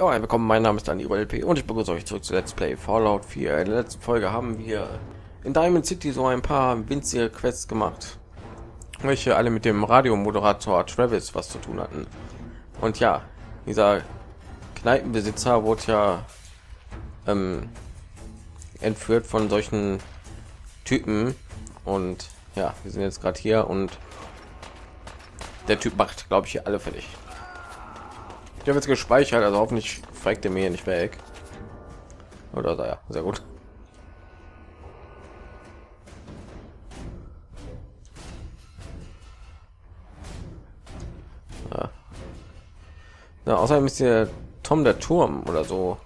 Ja, willkommen, mein Name ist DanieruLP und ich begrüße euch zurück zu Let's Play Fallout 4. In der letzten Folge haben wir in Diamond City so ein paar winzige Quests gemacht, welche alle mit dem Radiomoderator Travis was zu tun hatten. Und ja, dieser Kneipenbesitzer wurde ja entführt von solchen Typen. Und ja, wir sind jetzt gerade hier und der Typ macht, glaube ich, hier alle fertig. Ich habe jetzt gespeichert, also hoffentlich fragt er mir hier nicht weg. Oder so, ja, sehr gut. Ja. Na, außerdem ist hier Tom der Turm oder so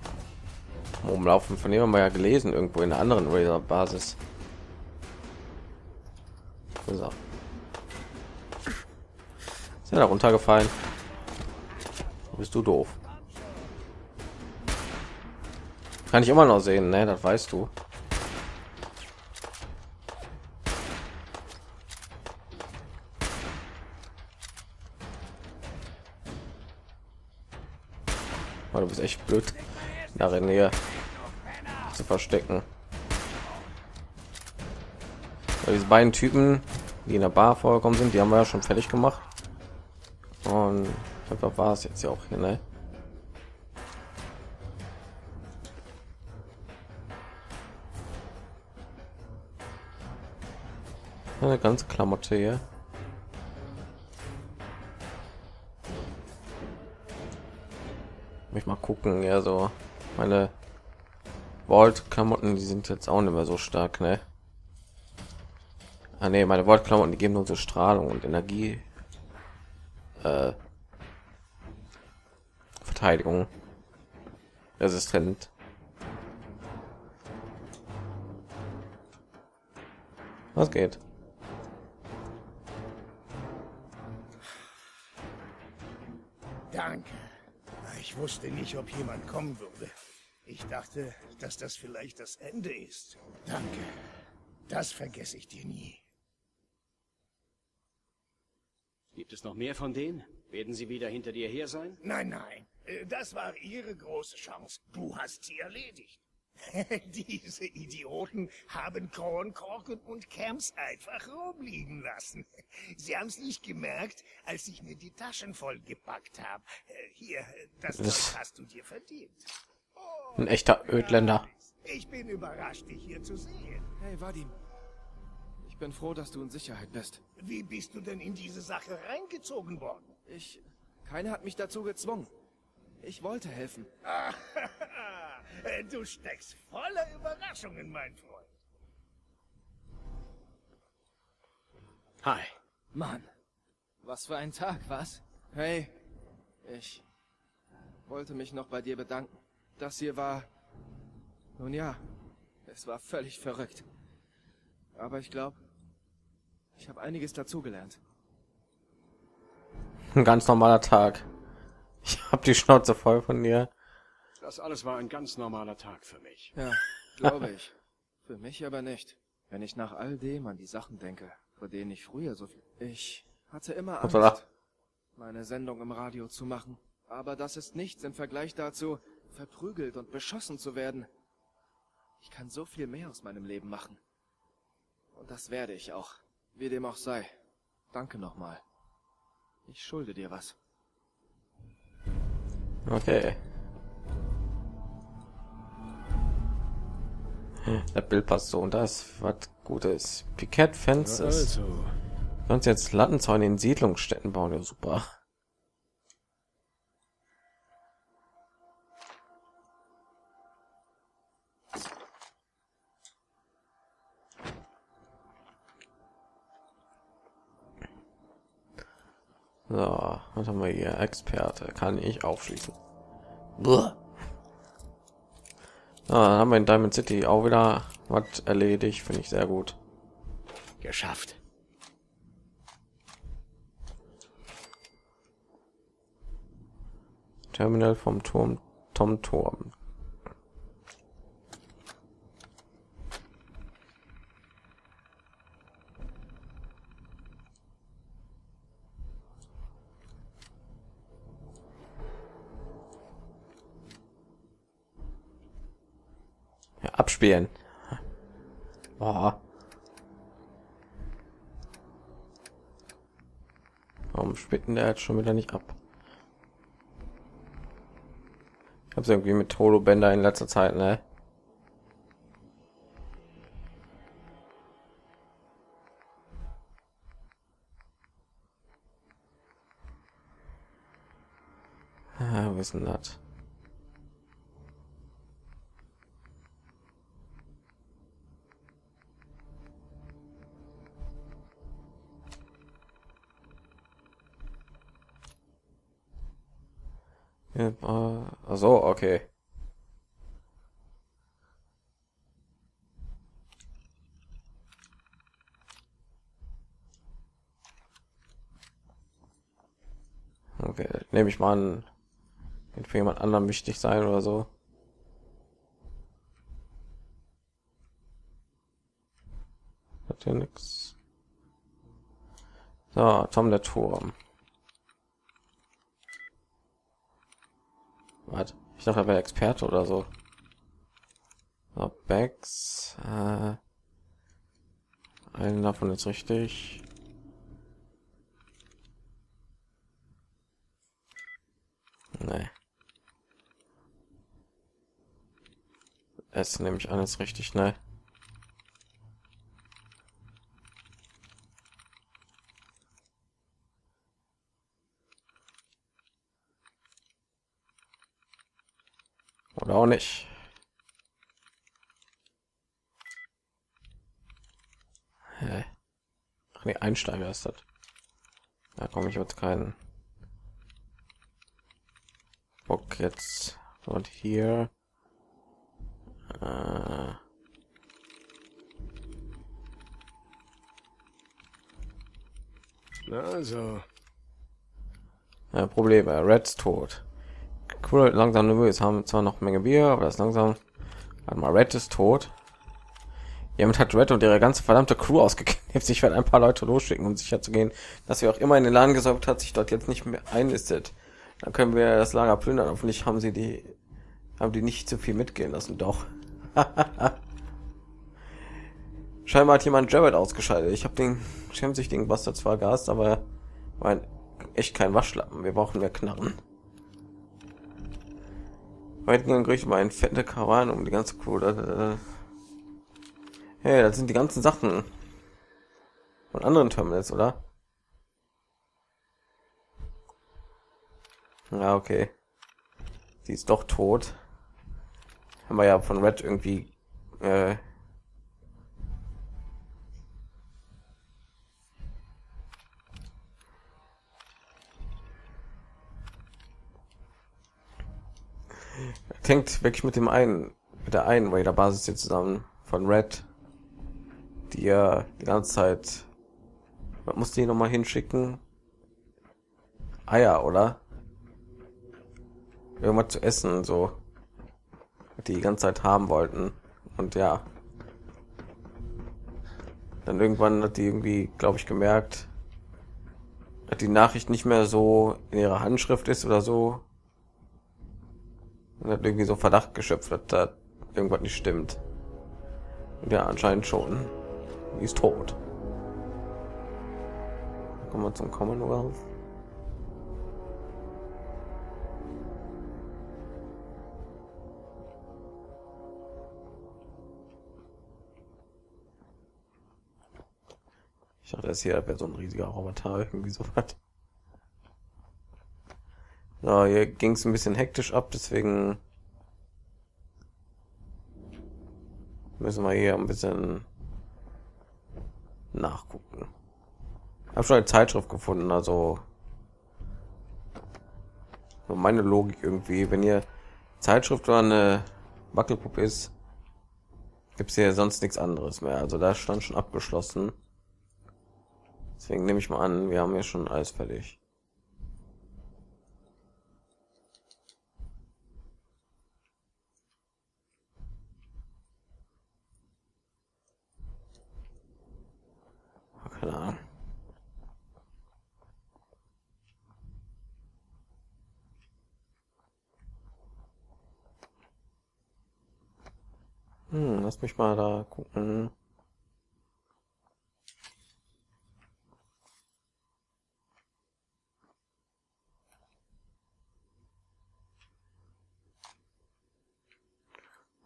rumlaufen, von dem haben wir ja gelesen, irgendwo in einer anderen Razor-Basis. So. Ist ja da runtergefallen. Bist du doof? Kann ich immer noch sehen, ne? Das weißt du. Oh, du bist echt blöd, darin hier zu verstecken. Ja, diese beiden Typen, die in der Bar vorgekommen sind, die haben wir ja schon fertig gemacht. Und ich glaube, war es jetzt ja auch hier, ne? Eine ganze Klamotte hier. Mich mal gucken, ja, so meine Vault-Klamotten, die sind jetzt auch nicht mehr so stark, ne? Ah ne, meine Vault-Klamotten, die geben uns so Strahlung und Energie. Verteidigung resistent. Was geht? Danke. Ich wusste nicht, ob jemand kommen würde. Ich dachte, dass das vielleicht das Ende ist. Danke. Das vergesse ich dir nie. Gibt es noch mehr von denen? Werden sie wieder hinter dir her sein? Nein, nein. Das war ihre große Chance. Du hast sie erledigt. Diese Idioten haben Kronkorken und Camps einfach rumliegen lassen. Sie haben es nicht gemerkt, als ich mir die Taschen vollgepackt habe. Hier, das hast du dir verdient. Oh, ein echter Ödländer. Ich bin überrascht, dich hier zu sehen. Hey, Vadim. Ich bin froh, dass du in Sicherheit bist. Wie bist du denn in diese Sache reingezogen worden? Keiner hat mich dazu gezwungen. Ich wollte helfen. Du steckst voller Überraschungen, mein Freund. Hi. Mann, was für ein Tag, was? Hey, ich wollte mich noch bei dir bedanken. Das hier war... Nun ja, es war völlig verrückt. Aber ich glaube, ich habe einiges dazugelernt. Ein ganz normaler Tag. Ich habe die Schnauze voll von dir. Das alles war ein ganz normaler Tag für mich. Ja, glaube ich. Für mich aber nicht. Wenn ich nach all dem an die Sachen denke, vor denen ich früher so viel... Ich hatte immer Angst, meine Sendung im Radio zu machen. Aber das ist nichts im Vergleich dazu, verprügelt und beschossen zu werden. Ich kann so viel mehr aus meinem Leben machen. Und das werde ich auch. Wie dem auch sei. Danke nochmal. Ich schulde dir was. Okay. Das Bild passt so und das was Gutes. Piquet Fences. Kannst jetzt Lattenzäune in Siedlungsstätten bauen, ja super. So, was haben wir hier? Experte kann ich aufschließen. Dann haben wir in Diamond City auch wieder was erledigt, finde ich sehr gut. Geschafft. Terminal vom Turm, Tom Turm. abspielen. Oh. Warum spielt denn der jetzt schon wieder nicht ab? Ich hab's irgendwie mit Tolo-Bänder in letzter Zeit, ne? Ah, wissen das. Ja, also okay. Okay, nehme ich mal an, wird für jemand anderen wichtig sein oder so. Hat ja nichts. So, Tom der Turm. Warte, ich dachte, er wäre Experte oder so. So, Bags. Einen davon ist richtig. Nee. Es nehme ich an, ist richtig, ne? Oder auch nicht. Hä? Ach nee, Einsteiger ist das. Da komme ich jetzt keinen Bock jetzt. Und hier. Also. Ja, Probleme. Reds tot. Cool, langsam nervös. Haben zwar noch eine Menge Bier, aber das langsam. Warte mal, Red ist tot. Jemand hat Red und ihre ganze verdammte Crew ausgeknipst. Ich werde ein paar Leute losschicken, um sicher zu gehen, dass wir auch immer in den Laden gesaugt hat, sich dort jetzt nicht mehr einlistet. Dann können wir das Lager plündern. Hoffentlich haben sie die nicht zu viel mitgehen lassen. Doch. Scheinbar hat jemand Jared ausgeschaltet. Ich habe den schämsichtigen Bastard zwar gehasst, aber mein echt kein Waschlappen. Wir brauchen mehr Knarren. Weitgang kriege ich mal einen fette Karawane um die ganze Crew. Hey, das sind die ganzen Sachen von anderen Terminals, oder? Ja, okay. Sie ist doch tot. Haben wir ja von Red irgendwie hängt wirklich mit dem einen, mit der einen Raider Basis hier zusammen von Red, die ja die ganze Zeit, man muss die noch mal hinschicken, Eier oder irgendwas zu essen, so die ganze Zeit haben wollten. Und ja, dann irgendwann hat die irgendwie, glaube ich, gemerkt, dass die Nachricht nicht mehr so in ihrer Handschrift ist oder so. Und hat irgendwie so Verdacht geschöpft, dass da irgendwas nicht stimmt. Und ja, anscheinend schon. Die ist tot. Kommen wir zum Commonwealth. Ich dachte, das hier wäre so ein riesiger Roboter, irgendwie so was. Ja, hier ging es ein bisschen hektisch ab, deswegen müssen wir hier ein bisschen nachgucken. Ich habe schon eine Zeitschrift gefunden, also meine Logik irgendwie, wenn hier Zeitschrift oder eine Wackelpuppe ist, gibt es hier sonst nichts anderes mehr. Also da stand schon abgeschlossen. Deswegen nehme ich mal an, wir haben hier schon alles fertig. Keine Ahnung. Lass mich mal da gucken.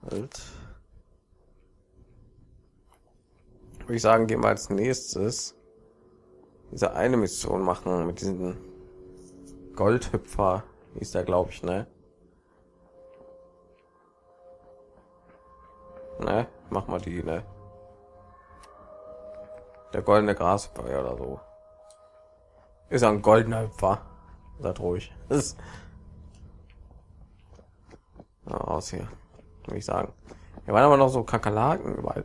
Halt. Würde ich sagen, gehen wir als nächstes diese eine Mission machen mit diesen Goldhüpfer, ist da, glaube ich, ne? Ne, mach mal die, ne? Der goldene Grashüpfer oder so. Ist ja ein goldener Hüpfer. Seid ruhig. Ist ja, aus hier, würde ich sagen. Hier waren aber noch so Kakerlaken überall.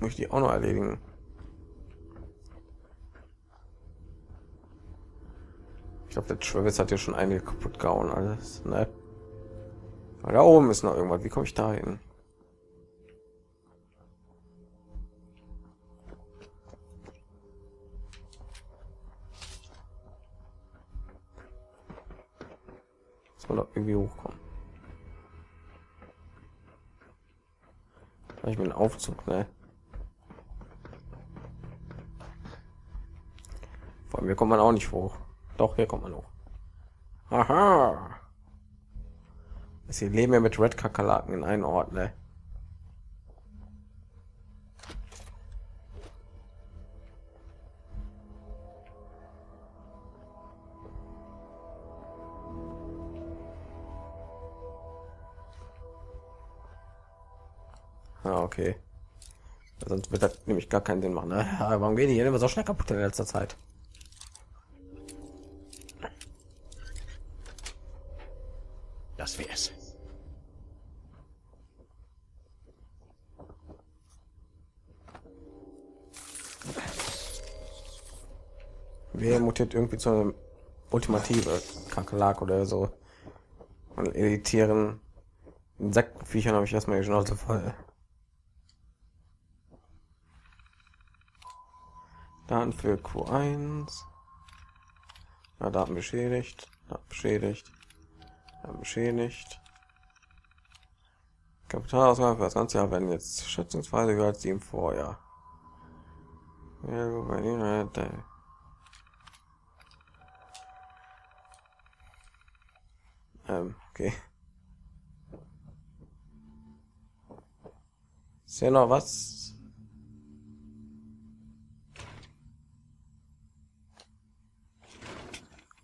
Muss ich die auch noch erledigen? Ich glaube, der Travis hat hier schon einige kaputt gehauen, alles, ne? Aber da oben ist noch irgendwas. Wie komme ich da hin? Oder irgendwie hochkommen. Ich bin Aufzug, ne? Vor allem hier kommt man auch nicht hoch. Doch, hier kommt man hoch. Aha. Sie leben ja mit Red Kakerlaken in einem Ort, ne? Ah, okay. Sonst wird das nämlich gar keinen Sinn machen, ne? Ja, warum gehen die hier immer so schnell kaputt in letzter Zeit? Das wär's. Wer mutiert irgendwie zu einem ultimative Kakerlak oder so? Und editieren Insektenviechern habe ich erstmal die Schnauze voll. Daten für Q1. Ja, Daten beschädigt. Daten beschädigt. Daten beschädigt. Kapitalausgaben für das ganze Jahr werden jetzt schätzungsweise höher als die im Vorjahr. Okay. Ist ja noch was?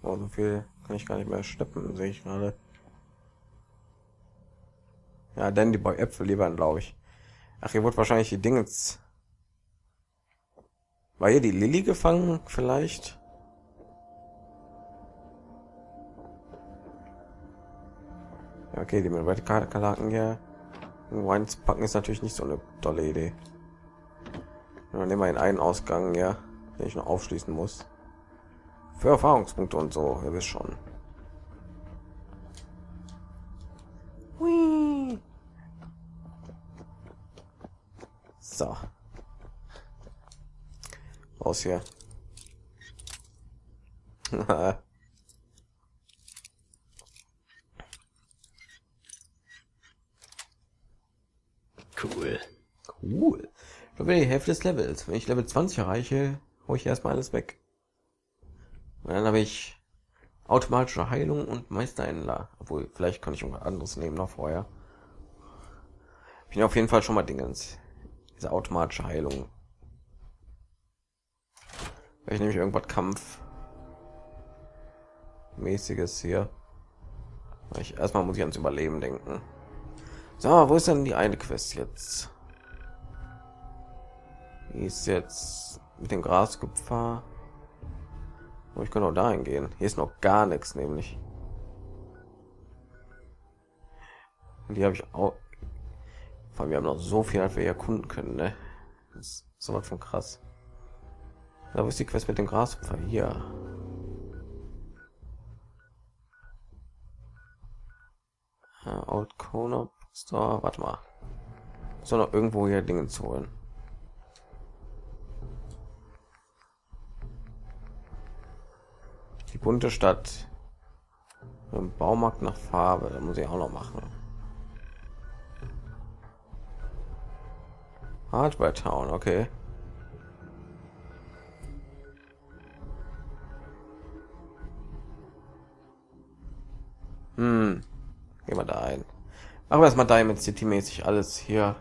Oh, so viel kann ich gar nicht mehr schleppen, sehe ich gerade. Ja, denn die bei Äpfel liefern, glaube ich. Ach, hier wird wahrscheinlich die Dingens. War hier die Lilly gefangen, vielleicht? Ja, okay, die mit Red Kakerlaken hier reinzupacken ist natürlich nicht so eine tolle Idee. Dann nehmen wir in einen Ausgang, ja, den ich noch aufschließen muss. Für Erfahrungspunkte und so, ihr wisst schon. Hui. So. Raus hier. Cool. Cool. Ich glaube, die Hälfte des Levels. Wenn ich Level 20 erreiche, hole ich erstmal alles weg. Und dann habe ich automatische Heilung und Meisterhändler. Obwohl, vielleicht kann ich irgendwas anderes nehmen noch vorher. Ich bin auf jeden Fall schon mal Dingens. Diese automatische Heilung. Vielleicht nehme ich irgendwas Kampfmäßiges hier. Ich, erstmal muss ich ans Überleben denken. So, wo ist denn die eine Quest jetzt? Die ist jetzt mit dem Grasgepfer. Ich kann auch dahin gehen. Hier ist noch gar nichts, nämlich. Und die habe ich auch. Vor allem, wir haben noch so viel, als wir erkunden können, ne? Das ist sowas von krass. Da ist die Quest mit dem Grashüpfer hier. Old Corner Store. Warte mal. Muss doch noch irgendwo hier Dinge zu holen. Die bunte Stadt. Im Baumarkt nach Farbe. Da muss ich auch noch machen. Hardware Town, okay. Gehen wir da ein. Aber erstmal Diamond City mäßig alles hier.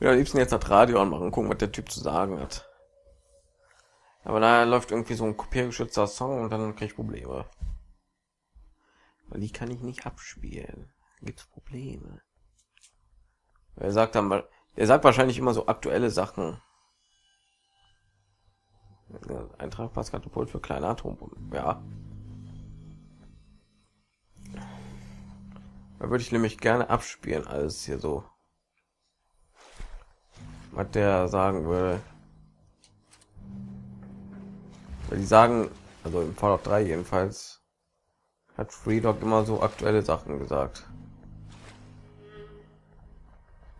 Ja, am liebsten jetzt das Radio anmachen, gucken, was der Typ zu sagen hat. Aber da läuft irgendwie so ein kopiergeschützter Song und dann kriege ich Probleme. Weil die kann ich nicht abspielen. Gibt's Probleme. Er sagt dann mal, er sagt wahrscheinlich immer so aktuelle Sachen. Ein Tragpasskatapult für kleine Atombomben. Ja. Da würde ich nämlich gerne abspielen, alles hier so. Was der sagen würde. Weil die sagen, also im Fallout 3 jedenfalls, hat Freedog immer so aktuelle Sachen gesagt.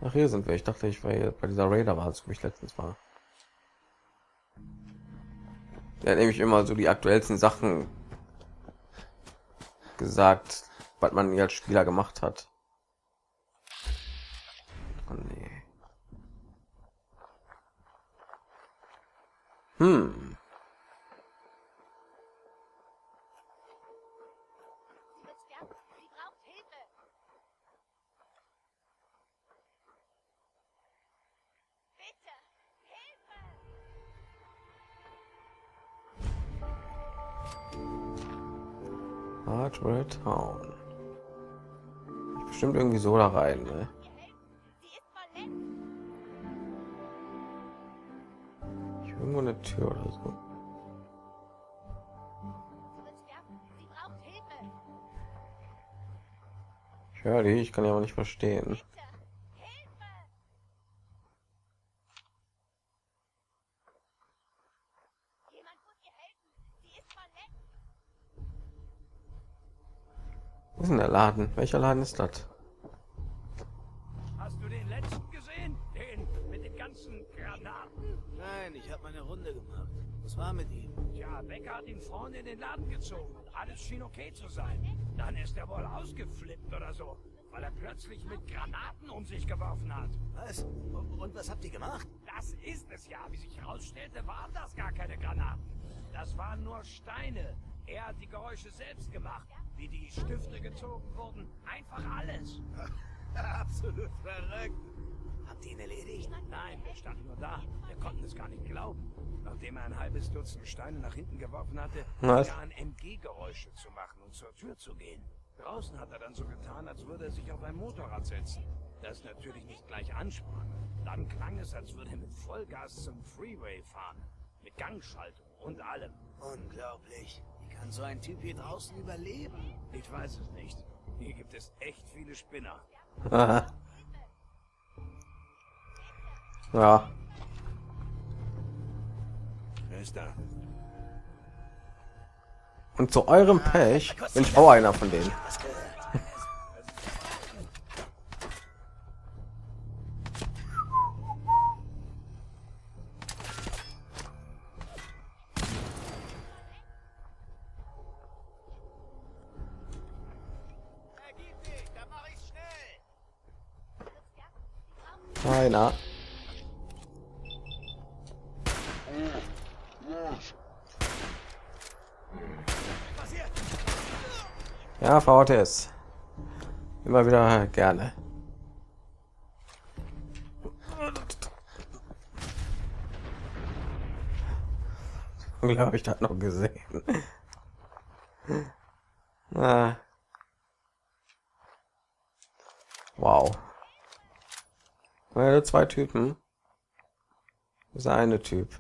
Ach, hier sind wir. Ich dachte, ich war hier bei dieser Raider, war es für mich letztens war. Der hat nämlich immer so die aktuellsten Sachen gesagt, was man als Spieler gemacht hat. Oh, nee. Hardware Town. Bestimmt irgendwie so da rein, ne? Ich höre irgendwo eine Tür oder so. Ich höre die, ich kann ja aber nicht verstehen. Der Laden, welcher Laden ist das? Hast du den letzten gesehen? Den mit den ganzen Granaten? Nein, ich habe meine Runde gemacht. Was war mit ihm? Ja, Becker hat ihn vorne in den Laden gezogen. Alles schien okay zu sein. Dann ist er wohl ausgeflippt oder so, weil er plötzlich mit Granaten um sich geworfen hat. Was? Und was habt ihr gemacht? Das ist es ja. Wie sich herausstellte, waren das gar keine Granaten. Das waren nur Steine. Er hat die Geräusche selbst gemacht, wie die Stifte gezogen wurden. Einfach alles. Absolut verrückt. Habt ihr ihn erledigt? Nein, wir standen nur da. Wir konnten es gar nicht glauben. Nachdem er ein halbes Dutzend Steine nach hinten geworfen hatte, begann MG-Geräusche zu machen und zur Tür zu gehen. Draußen hat er dann so getan, als würde er sich auf ein Motorrad setzen. Das natürlich nicht gleich ansprang. Dann klang es, als würde er mit Vollgas zum Freeway fahren. Mit Gangschaltung und allem. Unglaublich. Kann so ein Typ hier draußen überleben? Ich weiß es nicht. Hier gibt es echt viele Spinner. Ja. Wer ist da? Und zu eurem Pech bin ich auch einer von denen. Einer. Ja, VTS. Immer wieder gerne. Glaube ich, das noch gesehen. Wow. Zwei Typen. Das ist eine Typ.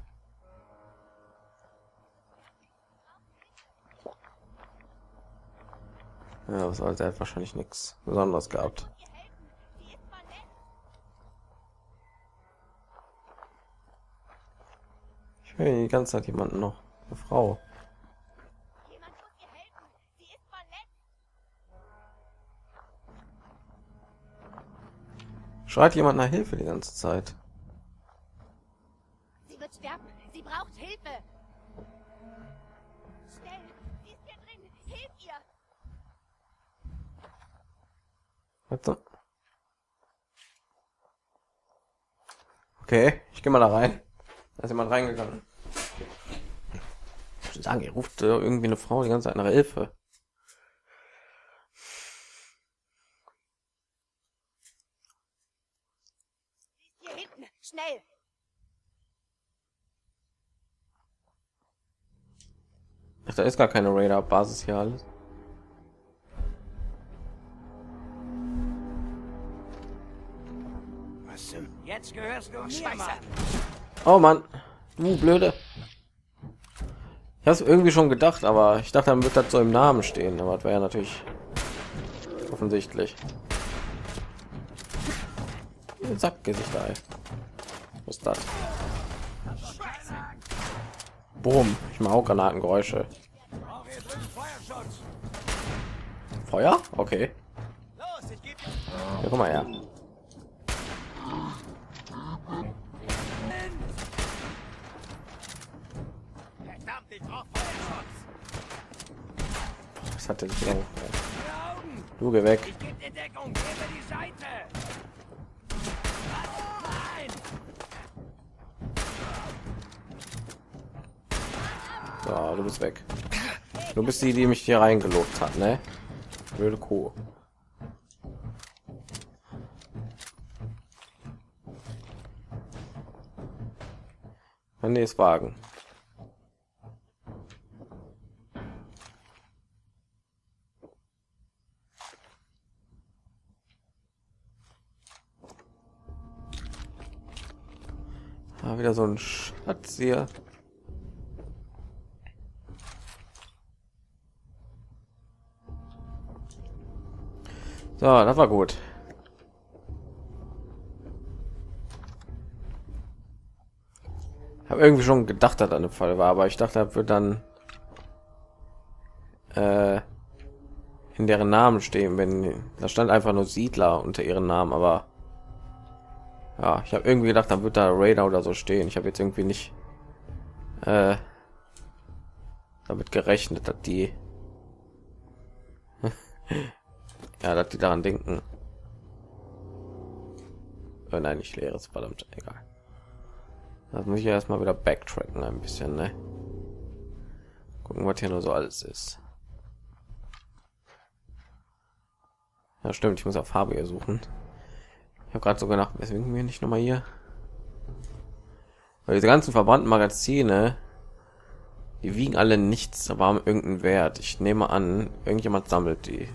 Ja, was soll's, er hat wahrscheinlich nichts Besonderes gehabt. Ich höre die ganze Zeit jemanden noch. Eine Frau. Schreit jemand nach Hilfe die ganze Zeit. Sie wird sterben. Sie braucht Hilfe. Schnell, sie ist hier drin. Hilf ihr. Okay, ich gehe mal da rein. Da ist jemand reingegangen. Ich würde sagen, ihr ruft irgendwie eine Frau die ganze Zeit nach Hilfe. Hier hinten, schnell! Ach, da ist gar keine Radar-Basis hier alles. Jetzt gehörst du mir, Mann. Oh Mann, du blöde. Ich hab's irgendwie schon gedacht, aber ich dachte, dann wird das so im Namen stehen, aber das wäre ja natürlich offensichtlich. Sackgesichter, ey. Was ist das? Boom, ich mache auch Granatengeräusche. Feuer? Okay. Ja, guck mal her. Was hat denn so? Du geh weg. So, du bist weg. Du bist die, die mich hier reingelobt hat, ne? Blöde Kuh. Nee, ist Wagen. Wieder so ein Schatz hier. So, das war gut. Habe irgendwie schon gedacht, dass da eine Falle war, aber ich dachte, das wird dann in deren Namen stehen, wenn da stand einfach nur Siedler unter ihren Namen, aber ja, ich habe irgendwie gedacht, dann wird da Radar oder so stehen. Ich habe jetzt irgendwie nicht damit gerechnet, dass die ja, dass die daran denken. Oh nein, ich leere es, verdammt, egal. Das muss ich ja erstmal wieder backtracken ein bisschen, ne? Gucken, was hier nur so alles ist. Ja, stimmt, ich muss auf Farbe hier suchen. Ich habe gerade so gedacht, weswegen wir nicht noch mal hier, weil diese ganzen verbrannten Magazine, die wiegen alle nichts, aber haben irgendeinen Wert. Ich nehme an, irgendjemand sammelt die,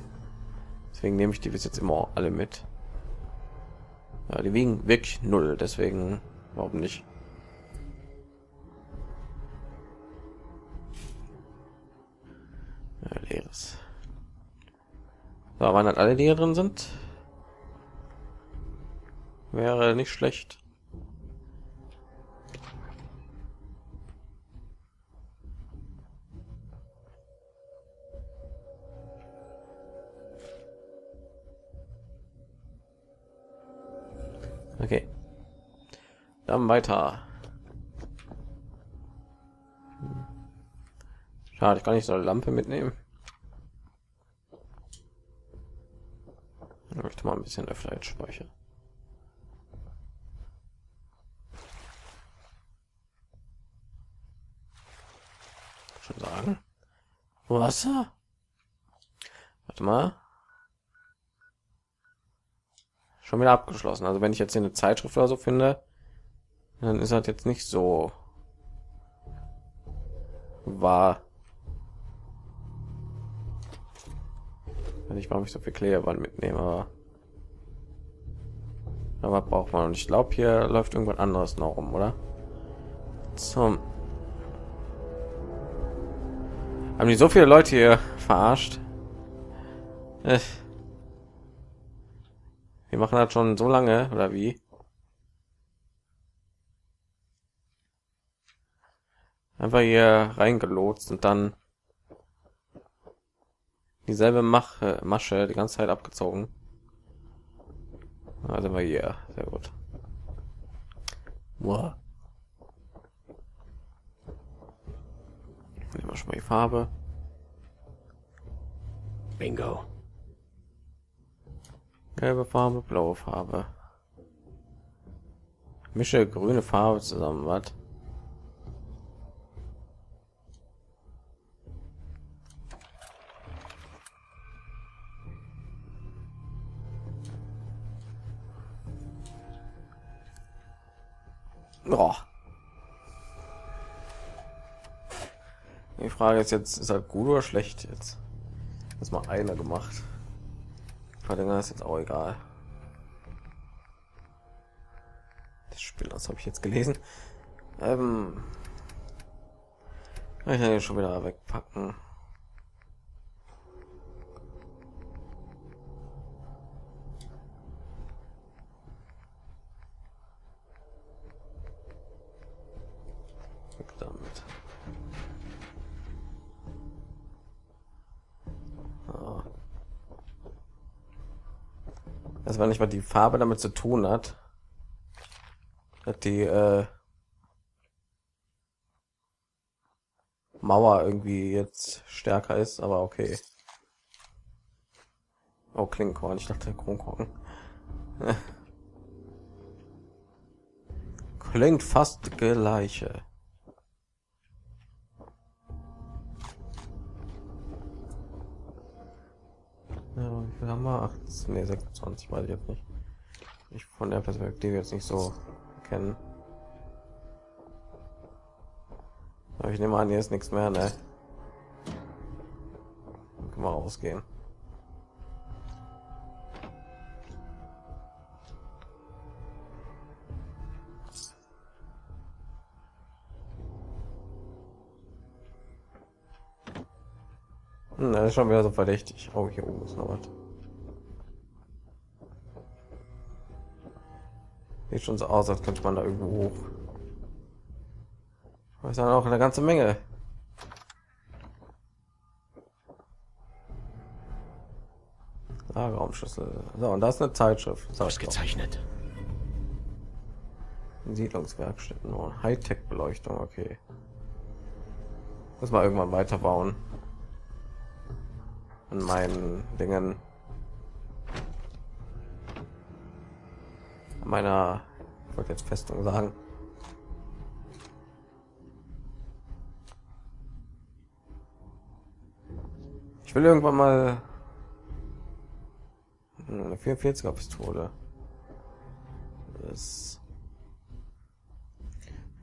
deswegen nehme ich die bis jetzt immer alle mit. Ja, die wiegen wirklich null, deswegen warum nicht. Ja, leeres. So, waren das alle, die hier drin sind? Wäre nicht schlecht. Okay. Dann weiter. Schade, ich kann nicht so eine Lampe mitnehmen. Ich möchte mal ein bisschen öfter jetzt speichern. Sagen Wasser, warte mal, schon wieder abgeschlossen. Also wenn ich jetzt hier eine Zeitschrift oder so finde, dann ist das jetzt nicht so wahr. Wenn ich, warum ich so viel Klebeband mitnehme, aber braucht man, und ich glaube, hier läuft irgendwas anderes noch rum, oder zum haben die so viele Leute hier verarscht? Wir machen das schon so lange, oder wie? Einfach hier reingelotst und dann dieselbe Masche die ganze Zeit abgezogen. Also mal hier, sehr gut. Wow. Nehmen wir schon mal die Farbe. Bingo. Gelbe Farbe, blaue Farbe. Mische grüne Farbe zusammen, was? Oh. Die Frage ist jetzt, ist halt gut oder schlecht jetzt? Das mal einer gemacht. Verlänger ist jetzt auch egal. Das Spiel, das habe ich jetzt gelesen. Ich kann den schon wieder wegpacken. Damit. Ah. Das war nicht mal die Farbe damit zu tun hat, dass die Mauer irgendwie jetzt stärker ist, aber okay. Oh, Klinkenkorn, ich dachte Kronkorken. Klingt fast gleiche. Wir haben mal 18, nee, 26, weiß ich jetzt nicht. Ich von der Perspektive jetzt nicht so kennen. Aber ich nehme an, hier ist nichts mehr, ne? Dann können wir rausgehen. Hm, das ist schon wieder so verdächtig. Oh, hier oben ist noch was. Sieht schon so aus, als könnte man da irgendwo hoch. Das ist dann auch eine ganze Menge. Lagerraumschlüssel. So, und das ist eine Zeitschrift. Ausgezeichnet. Siedlungswerkstätten und Hightech-Beleuchtung. Okay. Muss mal irgendwann weiterbauen. An meinen Dingen. Meiner, ich wollte jetzt Festung sagen. Ich will irgendwann mal eine 44er Pistole. Das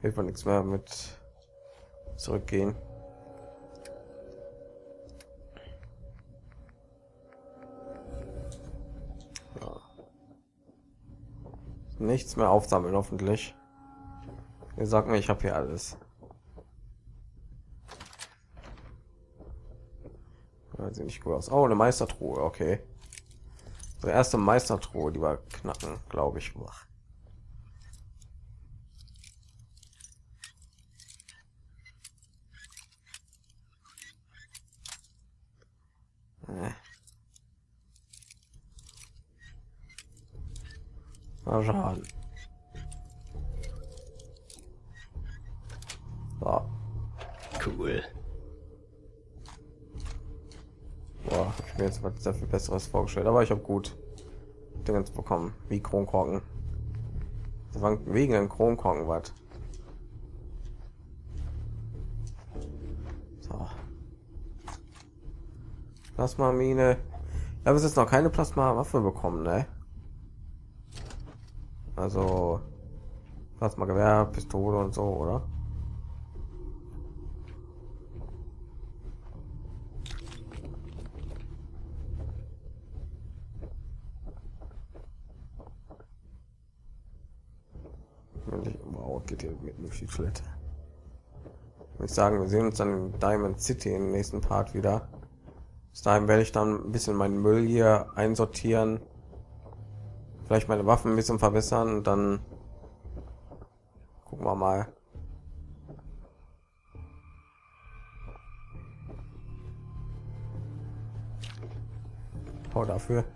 hilft mir nichts mehr mit zurückgehen. Nichts mehr aufsammeln, hoffentlich. Ihr sagt mir, ich habe hier alles. Sieht nicht gut aus. Oh, eine Meistertruhe, okay. Die erste Meistertruhe, die wir knacken, glaube ich. Schaden. So. Cool. Boah, hab ich mir jetzt was sehr viel Besseres vorgestellt, aber ich habe gut Dinge bekommen, wie Kronkorken. Das war wegen einem Kronkorken was. So. Plasmamine. Ich habe jetzt noch keine Plasmawaffe bekommen, ne? Also, was mal Gewehr, Pistole und so, oder? Wenn ich überhaupt geht hier mit durch die Flinte. Ich würde sagen, wir sehen uns dann in Diamond City im nächsten Part wieder. Bis dahin werde ich dann ein bisschen meinen Müll hier einsortieren. Vielleicht meine Waffen ein bisschen verbessern und dann gucken wir mal. Oh, dafür.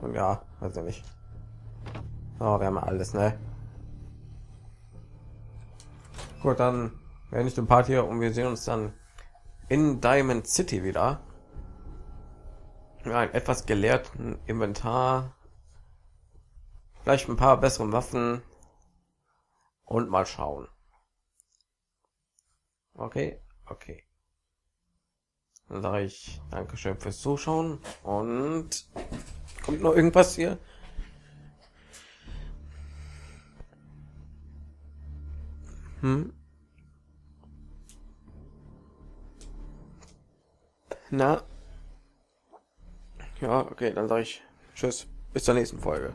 Und ja, weiß ja nicht. Oh, wir haben alles, ne? Gut, dann werde ich den Part hier und wir sehen uns dann in Diamond City wieder. Ein etwas geleerten Inventar. Vielleicht ein paar bessere Waffen. Und mal schauen. Okay, okay. Dann sage ich Dankeschön fürs Zuschauen. Und kommt noch irgendwas hier? Na? Ja, okay, dann sage ich Tschüss, bis zur nächsten Folge.